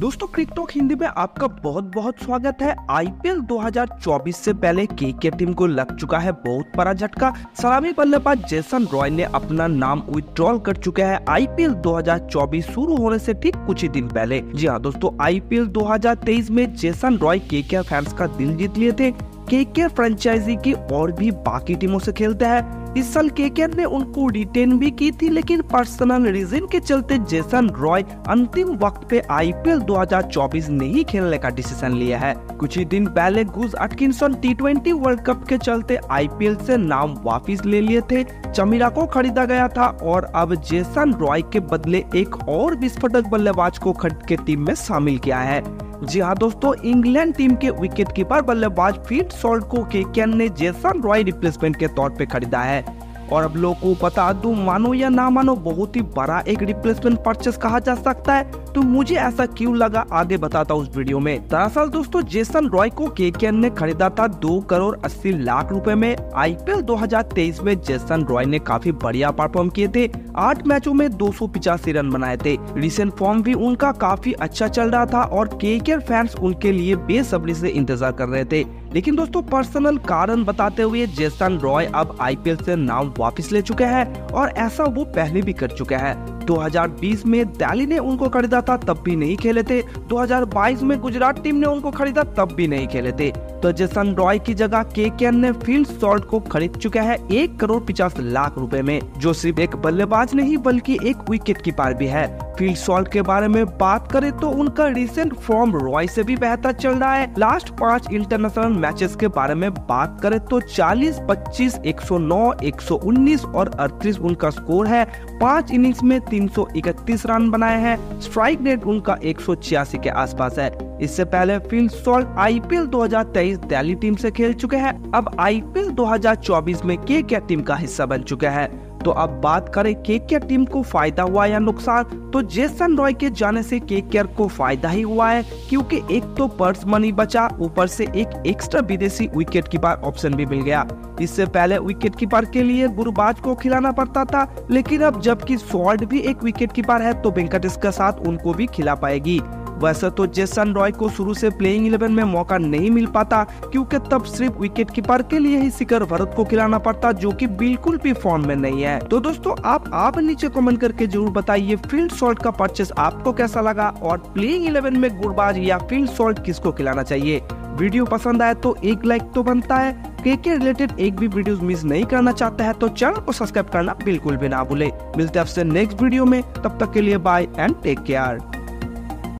दोस्तों क्रिकटॉक हिंदी में आपका बहुत बहुत स्वागत है। आईपीएल 2024 से पहले के टीम को लग चुका है बहुत बड़ा झटका। सलामी बल्लेबाज जेसन रॉय ने अपना नाम विथड्रॉल कर चुका है आईपीएल 2024 शुरू होने से ठीक कुछ ही दिन पहले। जी हां दोस्तों, आईपीएल 2023 में जेसन रॉय के फैंस का दिल जीत लिए थे। के फ्रेंचाइजी की और भी बाकी टीमों से खेलता है। इस साल केकेआर ने उनको रिटेन भी की थी, लेकिन पर्सनल रीजन के चलते जेसन रॉय अंतिम वक्त पे आईपीएल 2024 नहीं खेलने का डिसीजन लिया है। कुछ ही दिन पहले Gus Atkinson T20 world Cup के चलते आईपीएल से नाम वापस ले लिए थे। चमीरा को खरीदा गया था और अब जेसन रॉय के बदले एक और विस्फोटक बल्लेबाज को खरीद के टीम में शामिल किया है। जी हाँ दोस्तों, इंग्लैंड टीम के विकेटकीपर बल्लेबाज फिल सॉल्ट को केकेआर ने जेसन रॉय रिप्लेसमेंट के तौर पे खरीदा है। और अब लोगों को बता दूं, मानो या ना मानो, बहुत ही बड़ा एक रिप्लेसमेंट परचेस कहा जा सकता है। तो मुझे ऐसा क्यों लगा, आगे बताता हूँ उस वीडियो में। दरअसल दोस्तों, जेसन रॉय को केकेआर ने खरीदा था 2 करोड़ 80 लाख रुपए में। आईपीएल 2023 में जेसन रॉय ने काफी बढ़िया परफॉर्म किए थे। 8 मैचों में 285 रन बनाए थे। रिसेंट फॉर्म भी उनका काफी अच्छा चल रहा था और केकेआर फैंस उनके लिए बेसब्री से इंतजार कर रहे थे। लेकिन दोस्तों पर्सनल कारण बताते हुए जेसन रॉय अब आईपीएल से नाम वापस ले चुके हैं और ऐसा वो पहले भी कर चुके हैं। 2020 में दिल्ली ने उनको खरीदा था, तब भी नहीं खेले थे। 2022 में गुजरात टीम ने उनको खरीदा, तब भी नहीं खेले थे। तो जेसन रॉय की जगह केकेआर ने फिल सॉल्ट को खरीद चुका है 1 करोड़ 50 लाख रुपए में, जो सिर्फ एक बल्लेबाज नहीं बल्कि एक विकेट कीपर भी है। फिल सॉल्ट के बारे में बात करें तो उनका रिसेंट फॉर्म रॉय से भी बेहतर चल रहा है। लास्ट 5 इंटरनेशनल मैचेस के बारे में बात करें तो 40, 25, 109, 119 और 38 उनका स्कोर है। 5 इनिंग्स में 331 रन बनाए हैं। स्ट्राइक रेट उनका 186 के आसपास है। इससे पहले Phil Salt IPL 2023 Delhi team से खेल चुके हैं। अब आईपीएल 2024 में केकेआर टीम का हिस्सा बन चुका है। तो अब बात करें केकेआर टीम को फायदा हुआ या नुकसान, तो जेसन रॉय के जाने से केकेआर को फायदा ही हुआ है, क्योंकि एक तो पर्स मनी बचा, ऊपर से एक एक्स्ट्रा विदेशी विकेटकीपर ऑप्शन भी मिल गया। इससे पहले विकेटकीपर के लिए गुरबाज को खिलाना पड़ता था, लेकिन अब जबकि सॉल्ट भी एक विकेटकीपर है तो वेंकटेश का साथ उनको भी खिला पाएगी। वैसे तो जेसन रॉय को शुरू से प्लेइंग 11 में मौका नहीं मिल पाता, क्योंकि तब सिर्फ विकेटकीपर के लिए ही शिखर धवन को खिलाना पड़ता, जो कि बिल्कुल भी फॉर्म में नहीं है। तो दोस्तों आप नीचे कमेंट करके जरूर बताइए फिल सॉल्ट का परचेस आपको कैसा लगा, और प्लेइंग 11 में गुरबाज या फिल सॉल्ट किसको खिलाना चाहिए। वीडियो पसंद आए तो एक लाइक तो बनता है। केकेआर रिलेटेड एक भी वीडियो मिस नहीं करना चाहता है तो चैनल को सब्सक्राइब करना बिल्कुल भी ना भूले। मिलते हैं आपसे नेक्स्ट वीडियो में, तब तक के लिए बाय एंड टेक केयर।